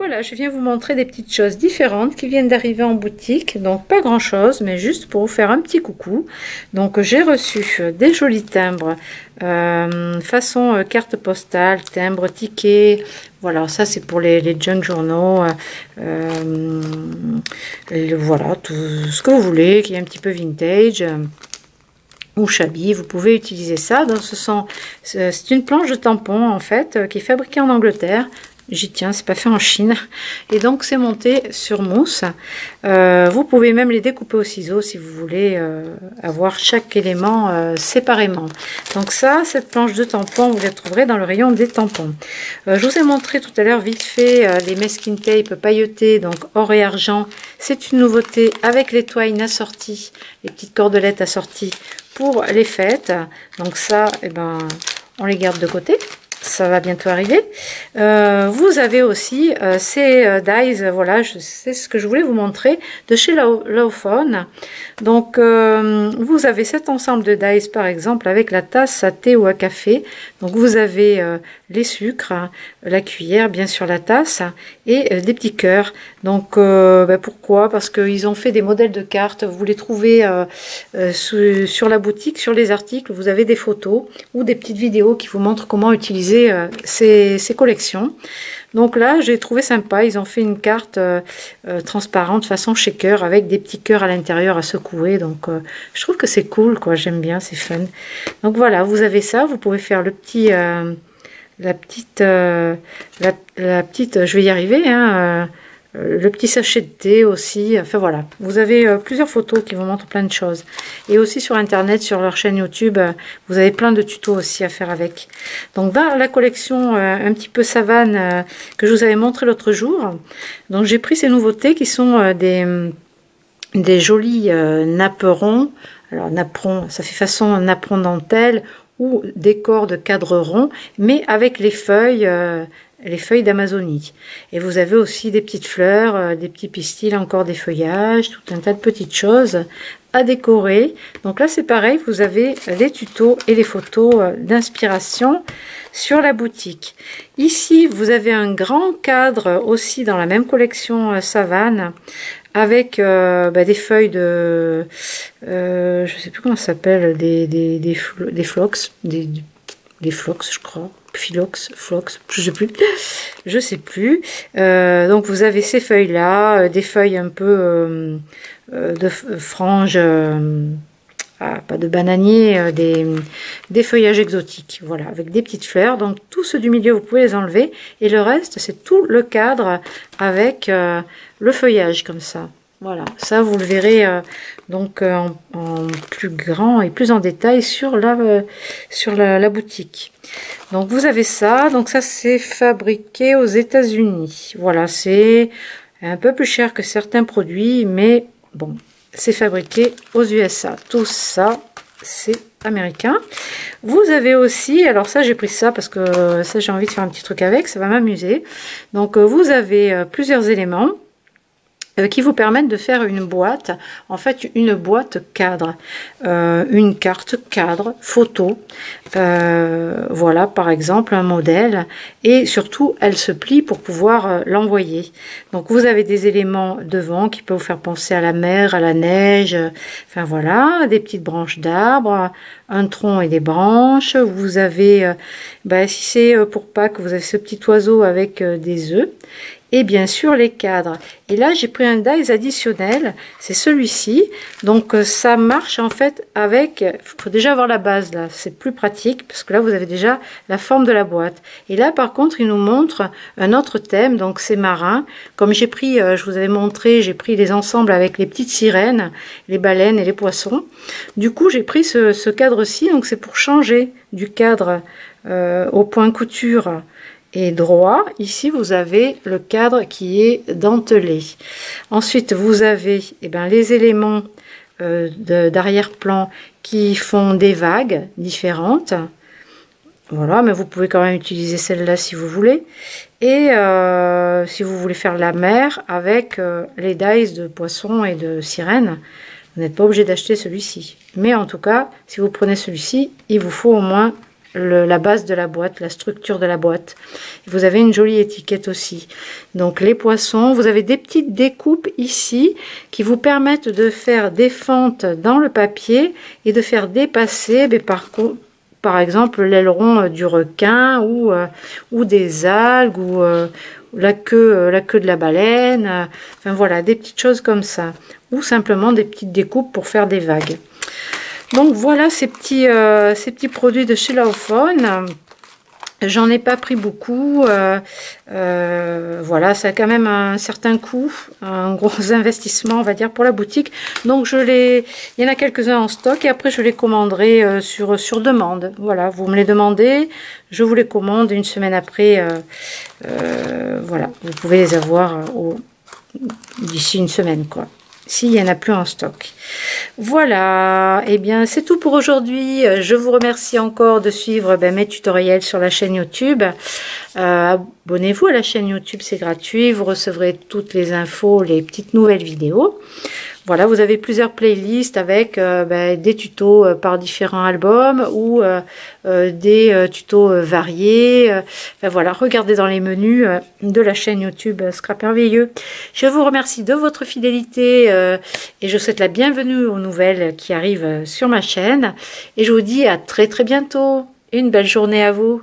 Voilà, je viens vous montrer des petites choses différentes qui viennent d'arriver en boutique. Donc, pas grand-chose, mais juste pour vous faire un petit coucou. Donc, j'ai reçu des jolis timbres, façon carte postale, timbre, ticket. Voilà, ça c'est pour les junk journaux. Voilà, tout ce que vous voulez, qui est un petit peu vintage. Ou shabby, vous pouvez utiliser ça. Donc, c'est une planche de tampon, en fait, qui est fabriquée en Angleterre. J'y tiens, c'est pas fait en Chine. Et donc c'est monté sur mousse. Vous pouvez même les découper au ciseau si vous voulez avoir chaque élément séparément. Donc ça, cette planche de tampon, vous la trouverez dans le rayon des tampons. Je vous ai montré tout à l'heure vite fait les masking tape pailletées, donc or et argent. C'est une nouveauté avec les toines assorties, les petites cordelettes assorties pour les fêtes. Donc ça, eh ben, on les garde de côté. Ça va bientôt arriver. Vous avez aussi ces dies, voilà, c'est ce que je voulais vous montrer, de chez Lowphone. Donc, vous avez cet ensemble de dies, par exemple, avec la tasse à thé ou à café. Donc, vous avez les sucres, la cuillère, bien sûr la tasse, et des petits cœurs. Donc, ben pourquoi? Parce qu'ils ont fait des modèles de cartes. Vous les trouvez sur la boutique, sur les articles. Vous avez des photos ou des petites vidéos qui vous montrent comment utiliser ces collections. Donc là, j'ai trouvé sympa, ils ont fait une carte transparente façon shaker avec des petits cœurs à l'intérieur à secouer. Donc je trouve que c'est cool, quoi, j'aime bien, c'est fun. Donc voilà, vous avez ça, vous pouvez faire le petit la petite je vais y arriver, hein, le petit sachet de thé aussi. Enfin voilà, vous avez plusieurs photos qui vous montrent plein de choses. Et aussi sur internet, sur leur chaîne YouTube, vous avez plein de tutos aussi à faire avec. Donc dans la collection un petit peu savane que je vous avais montré l'autre jour, donc j'ai pris ces nouveautés qui sont des jolis napperons. Alors napperon, ça fait façon napperon dentelle ou décor de cadre rond, mais avec les feuilles d'Amazonie. Et vous avez aussi des petites fleurs, des petits pistils, encore des feuillages, tout un tas de petites choses à décorer. Donc là c'est pareil, vous avez les tutos et les photos d'inspiration sur la boutique. Ici vous avez un grand cadre aussi dans la même collection savane avec des feuilles de... je sais plus comment ça s'appelle, des phlox, des phlox je crois. Philox, flox, je sais plus. Donc vous avez ces feuilles là, des feuilles un peu de franges, pas de bananier, des feuillages exotiques, voilà, avec des petites fleurs. Donc tous ceux du milieu vous pouvez les enlever et le reste c'est tout le cadre avec le feuillage comme ça. Voilà, ça vous le verrez donc en plus grand et plus en détail sur la boutique. Donc vous avez ça, donc ça c'est fabriqué aux États-Unis. Voilà, c'est un peu plus cher que certains produits, mais bon, c'est fabriqué aux USA. Tout ça, c'est américain. Vous avez aussi, alors ça j'ai pris ça parce que ça j'ai envie de faire un petit truc avec, ça va m'amuser. Donc vous avez plusieurs éléments qui vous permettent de faire une boîte, en fait une boîte cadre, une carte cadre, photo, voilà par exemple un modèle, et surtout elle se plie pour pouvoir l'envoyer. Donc vous avez des éléments devant qui peuvent vous faire penser à la mer, à la neige, enfin voilà, des petites branches d'arbres, un tronc et des branches. Vous avez, si c'est pour Pâques, vous avez ce petit oiseau avec des œufs. Et bien sûr les cadres. Et là j'ai pris un dies additionnel, c'est celui-ci. Donc ça marche en fait avec, faut déjà avoir la base là, c'est plus pratique parce que là vous avez déjà la forme de la boîte. Et là par contre il nous montre un autre thème, donc c'est marin. Comme j'ai pris, je vous avais montré, j'ai pris les ensembles avec les petites sirènes, les baleines et les poissons. Du coup j'ai pris ce cadre-ci, donc c'est pour changer du cadre au point couture et droit. Ici vous avez le cadre qui est dentelé. Ensuite vous avez les éléments d'arrière-plan qui font des vagues différentes. Voilà, mais vous pouvez quand même utiliser celle-là si vous voulez. Et si vous voulez faire la mer avec les dies de poissons et de sirènes, vous n'êtes pas obligé d'acheter celui-ci. Mais en tout cas, si vous prenez celui-ci, il vous faut au moins la base de la boîte, la structure de la boîte. Vous avez une jolie étiquette aussi. Donc les poissons, vous avez des petites découpes ici qui vous permettent de faire des fentes dans le papier et de faire dépasser par exemple l'aileron du requin ou des algues ou la queue de la baleine, enfin voilà, des petites choses comme ça, ou simplement des petites découpes pour faire des vagues. Donc voilà ces petits produits de chez Lowphone. J'en ai pas pris beaucoup, voilà, ça a quand même un certain coût, un gros investissement on va dire pour la boutique. Donc il y en a quelques-uns en stock et après je les commanderai sur demande. Voilà, vous me les demandez, je vous les commande une semaine après, voilà, vous pouvez les avoir d'ici une semaine quoi. S'il n'y en a plus en stock. Voilà, et bien c'est tout pour aujourd'hui. Je vous remercie encore de suivre mes tutoriels sur la chaîne YouTube. Abonnez-vous à la chaîne YouTube, c'est gratuit. Vous recevrez toutes les infos, les petites nouvelles vidéos. Voilà, vous avez plusieurs playlists avec des tutos par différents albums ou des tutos variés. Enfin, voilà, regardez dans les menus de la chaîne YouTube Scrap Merveilleux. Je vous remercie de votre fidélité et je souhaite la bienvenue aux nouvelles qui arrivent sur ma chaîne. Et je vous dis à très bientôt. Une belle journée à vous.